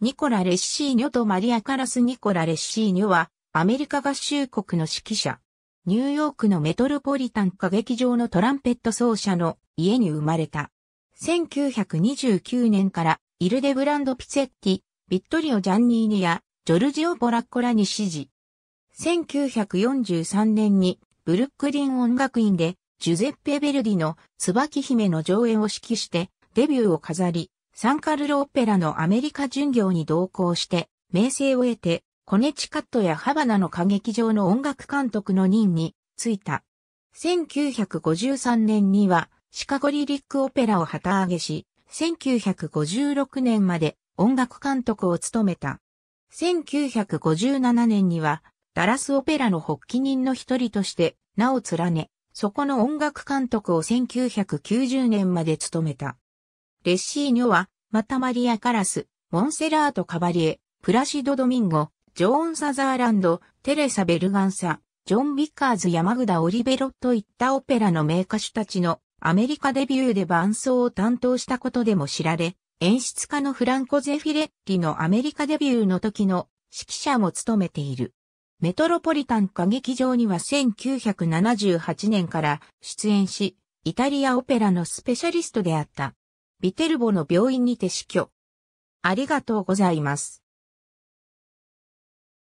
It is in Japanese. ニコラ・レッシーニョとマリア・カラス。ニコラ・レッシーニョは、アメリカ合衆国の指揮者。ニューヨークのメトロポリタン歌劇場のトランペット奏者の家に生まれた。1929年から、イルデブランド・ピツェッティ、ビットリオ・ジャンニーニや、ジョルジオ・ポラッコラに師事。1943年に、ブルックリン音楽院で、ジュゼッペ・ヴェルディの椿姫の上演を指揮して、デビューを飾り、サンカルロ・オペラのアメリカ巡業に同行して、名声を得て、コネチカットやハバナの歌劇場の音楽監督の任に就いた。1953年には、シカゴリリックオペラを旗揚げし、1956年まで音楽監督を務めた。1957年には、ダラスオペラの発起人の一人として、名を連ね、そこの音楽監督を1990年まで務めた。レッシーニョは、またマリア・カラス、モンセラート・カバリエ、プラシド・ドミンゴ、ジョーン・サザーランド、テレサ・ベルガンサ、ジョン・ビッカーズやマグダ・オリベロといったオペラの名歌手たちのアメリカデビューで伴奏を担当したことでも知られ、演出家のフランコ・ゼフィレッリのアメリカデビューの時の指揮者も務めている。メトロポリタン歌劇場には1978年から出演し、イタリアオペラのスペシャリストであった。ヴィテルボの病院にて死去。ありがとうございます。